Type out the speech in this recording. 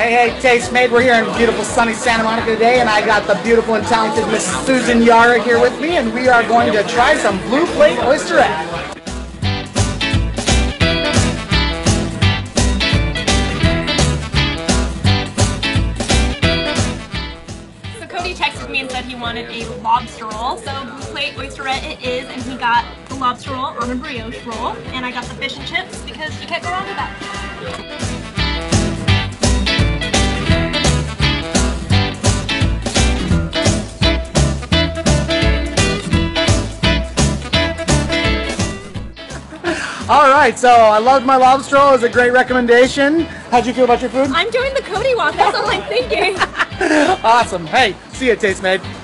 Hey, Tastemade, we're here in beautiful sunny Santa Monica today, and I got the beautiful and talented Miss Susan Yarra here with me, and we are going to try some Blue Plate Oysterette. So Cody texted me and said he wanted a lobster roll, so Blue Plate Oysterette it is, and he got the lobster roll on a brioche roll, and I got the fish and chips because you can't go wrong with that. All right, so I loved my lobster roll. It was a great recommendation. How'd you feel about your food? I'm doing the Cody walk. That's all I'm thinking. Awesome. Hey, see you, Tastemade.